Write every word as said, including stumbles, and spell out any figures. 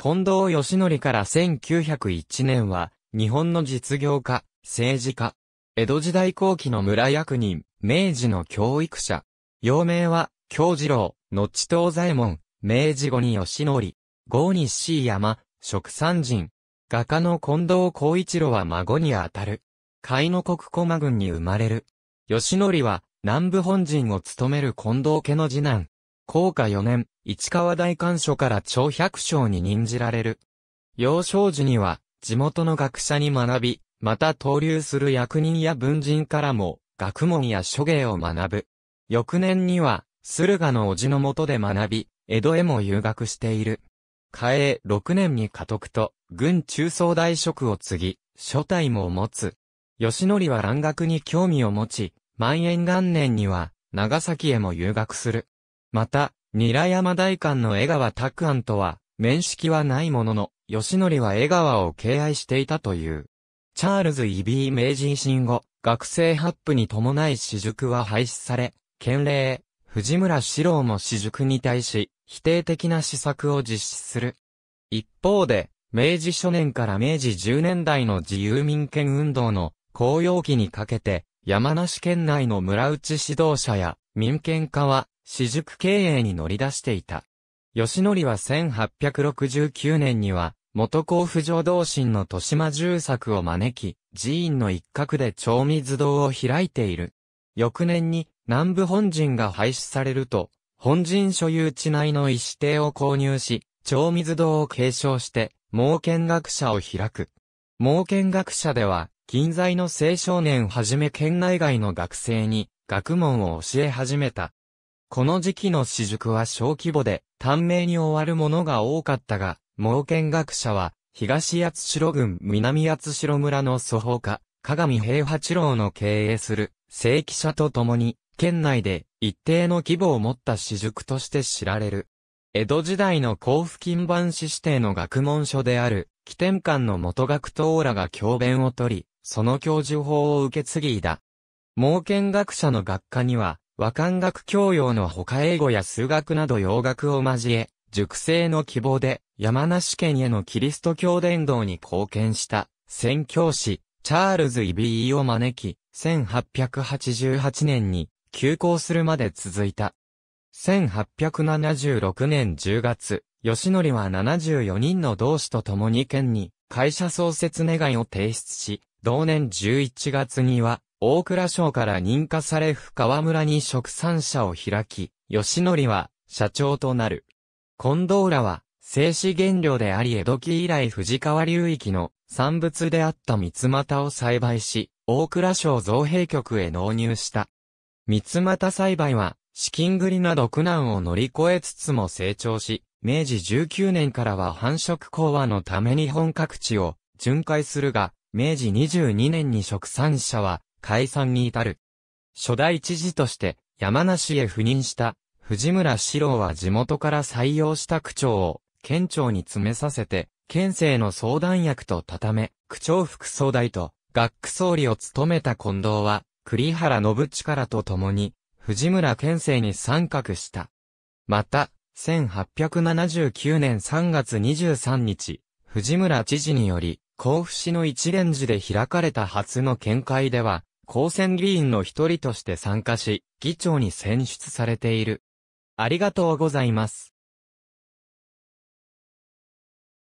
近藤義則からせんきゅうひゃくいちねんは、日本の実業家、政治家、江戸時代後期の村役人、明治の教育者。幼名は、京次郎、後藤左衛門、明治後に義則、後に椎山、蜀山人。画家の近藤浩一郎は孫にあたる。甲斐の国駒郡に生まれる。義則は、南部本陣を務める近藤家の次男。弘化よねん、市川代官所から長百姓に任じられる。幼少時には、地元の学者に学び、また登竜する役人や文人からも、学問や書芸を学ぶ。翌年には、駿河の叔父の下で学び、江戸へも遊学している。嘉永ろくねんに家督と、軍中総大職を継ぎ、所帯も持つ。義則は蘭学に興味を持ち、万延元年には、長崎へも遊学する。また、韮山代官の江川沢庵とは、面識はないものの、義則は江川を敬愛していたという。チャールズ・イビー明治維新後、学制発布に伴い私塾は廃止され、建礼、藤村四郎も私塾に対し、否定的な施策を実施する。一方で、明治初年から明治じゅうねんだいの自由民権運動の高揚期にかけて、山梨県内の村内指導者や民権家は、私塾経営に乗り出していた。義則はせんはっぴゃくろくじゅうきゅうねんには、元甲府浄土真の豊島重作を招き、寺院の一角で長水堂を開いている。翌年に南部本陣が廃止されると、本陣所有地内の石庭を購入し、長水堂を継承して、盲見学舎を開く。盲見学舎では、近在の青少年はじめ県内外の学生に学問を教え始めた。この時期の私塾は小規模で、短命に終わるものが多かったが、盲見学舎は、東八代郡南八代村の祖父家、鏡平八郎の経営する、正規社と共に、県内で一定の規模を持った私塾として知られる。江戸時代の甲府勤番士指定の学問所である、起点館の元学頭らが教鞭を取り、その教授法を受け継ぎだ。盲見学舎の学科には、和漢学教養のほか英語や数学など洋学を交え、塾生の希望で山梨県へのキリスト教伝道に貢献した宣教師チャールズ・イビーを招き、せんはっぴゃくはちじゅうはちねんに休校するまで続いた。せんはっぴゃくななじゅうろくねんじゅうがつ、義則はななじゅうよにんの同志と共に県に会社創設願いを提出し、同年じゅういちがつには、大蔵省から認可され深川村に蜀山社を開き、義則は社長となる。近藤らは、正史原料であり江戸期以来藤川流域の産物であった三股を栽培し、大蔵省造幣局へ納入した。三股栽培は、資金繰りなど苦難を乗り越えつつも成長し、明治じゅうきゅうねんからは繁殖講和のために本各地を巡回するが、明治にじゅうにねんに蜀山社は、解散に至る。初代知事として山梨へ赴任した藤村四郎は地元から採用した区長を県庁に詰めさせて県政の相談役と固め、区長副総代と学区総理を務めた近藤は栗原信力と共に藤村県政に参画した。また、せんはっぴゃくななじゅうきゅうねんさんがつにじゅうさんにち、藤村知事により甲府市の一蓮寺で開かれた初の県会では、高専議員の一人として参加し、議長に選出されている。ありがとうございます。